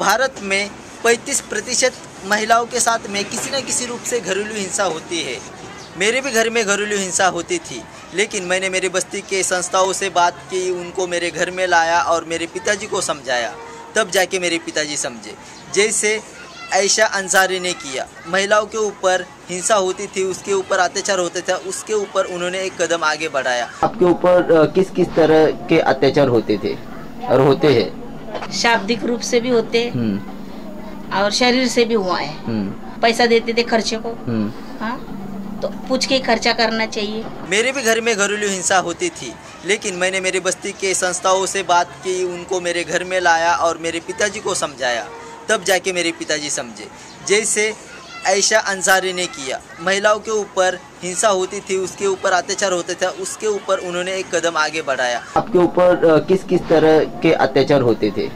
भारत में 35% महिलाओं के साथ में किसी न किसी रूप से घरेलू हिंसा होती है। मेरे भी घर में घरेलू हिंसा होती थी, लेकिन मैंने मेरे बस्ती के संस्थाओं से बात की, उनको मेरे घर में लाया और मेरे पिताजी को समझाया, तब जाके मेरे पिताजी समझे। जैसे आयशा अंसारी ने किया, महिलाओं के ऊपर हिंसा होती थी, उसके ऊपर अत्याचार होता था, उसके ऊपर उन्होंने एक कदम आगे बढ़ाया। आपके ऊपर किस किस तरह के अत्याचार होते थे और होते हैं? शाब्दिक रूप से भी होते और शरीर से भी हुआ है। पैसा देते थे खर्चे को, हाँ, तो पूछ के खर्चा करना चाहिए। मेरे भी घर में घरेलू हिंसा होती थी, लेकिन मैंने मेरे बस्ती के संस्थाओं से बात की, उनको मेरे घर में लाया और मेरे पिताजी को समझाया, तब जाके मेरे पिताजी समझे। जैसे आयशा अंसारी ने किया, महिलाओं के ऊपर हिंसा होती थी, उसके ऊपर अत्याचार होता था, उसके ऊपर उन्होंने एक कदम आगे बढ़ाया। आपके ऊपर किस किस तरह के अत्याचार होते थे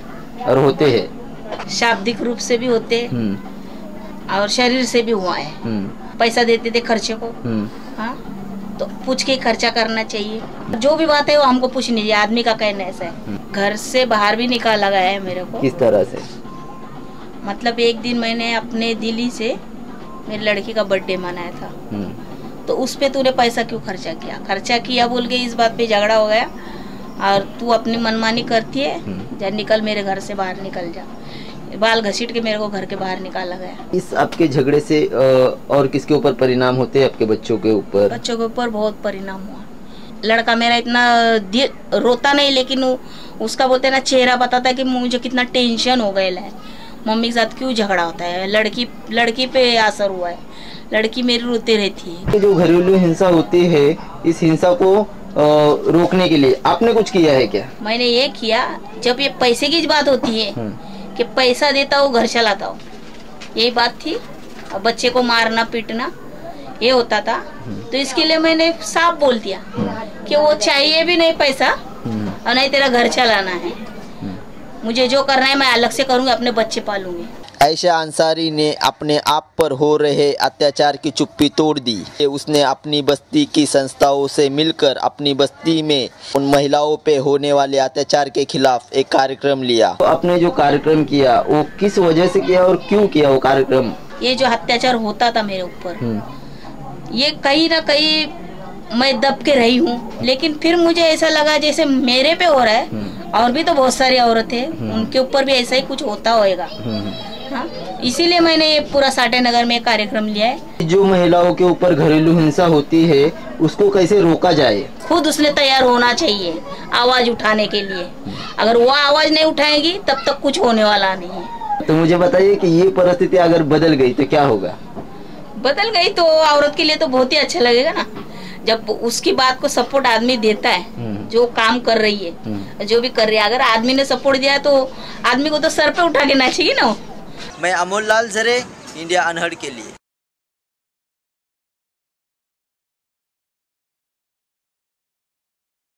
और होते हैं? शाब्दिक रूप से भी होते और शरीर से भी हुआ है। पैसा देते थे खर्चे को, हाँ, तो पूछ के खर्चा करना चाहिए। जो भी बात है वो हमको पूछनी चाहिए। आदमी का कहना ऐसा है, घर से बाहर भी निकाला गया है मेरे को। किस तरह से? मतलब एक दिन मैंने अपने दिली से मेरी लड़की का बर्थडे मनाया था, तो उस पे तूने पैसा क्यों खर्चा किया बोल के इस बात पे झगड़ा हो गया। और तू अपनी मनमानी करती है, जा निकल, मेरे घर से बाहर निकल जा। बाल घसीट के मेरे को घर के बाहर निकाला गया। इस आपके झगड़े से और किसके ऊपर परिणाम होते हैं? आपके बच्चों के ऊपर? बच्चों के ऊपर बहुत परिणाम हुआ। लड़का मेरा इतना रोता नहीं, लेकिन उसका बोलते ना चेहरा बताता कि मुझे कितना टेंशन हो गया है, मम्मी के साथ क्यों झगड़ा होता है। लड़की पे असर हुआ है, लड़की मेरी रोती रहती है। जो घरेलू हिंसा होती है, इस हिंसा को रोकने के लिए आपने कुछ किया है क्या? मैंने ये किया, जब ये पैसे की बात होती है कि पैसा देता हो घर चलाता हो, यही बात थी। और बच्चे को मारना पीटना ये होता था, तो इसके लिए मैंने साफ बोल दिया कि वो चाहिए भी नहीं पैसा और नहीं तेरा घर चलाना है, मुझे जो करना है मैं अलग से करूंगी, अपने बच्चे पालूंगी। आयशा अंसारी ने अपने आप पर हो रहे अत्याचार की चुप्पी तोड़ दी। उसने अपनी बस्ती की संस्थाओं से मिलकर अपनी बस्ती में उन महिलाओं पे होने वाले अत्याचार के खिलाफ एक कार्यक्रम लिया। तो आपने जो कार्यक्रम किया वो किस वजह से किया और क्यों किया वो कार्यक्रम? ये जो अत्याचार होता था मेरे ऊपर, ये कहीं ना कहीं मैं दब के रही हूँ, लेकिन फिर मुझे ऐसा लगा जैसे मेरे पे हो रहा है, और भी तो बहुत सारी औरतें उनके ऊपर भी ऐसा ही कुछ होता होगा, हाँ? इसीलिए मैंने ये पूरा साठे नगर में कार्यक्रम लिया है। जो महिलाओं के ऊपर घरेलू हिंसा होती है उसको कैसे रोका जाए? खुद उसने तैयार होना चाहिए आवाज उठाने के लिए। अगर वो आवाज नहीं उठाएगी तब तक कुछ होने वाला नहीं है। तो मुझे बताइए कि ये परिस्थिति अगर बदल गई तो क्या होगा? बदल गई तो औरत के लिए तो बहुत ही अच्छा लगेगा ना, जब उसकी बात को सपोर्ट आदमी देता है, जो काम कर रही है, जो भी कर रही है, अगर आदमी ने सपोर्ट दिया तो आदमी को तो सर पे उठा लेना चाहिए ना। मैं अमोल लाल खरे, इंडिया अनहद के लिए।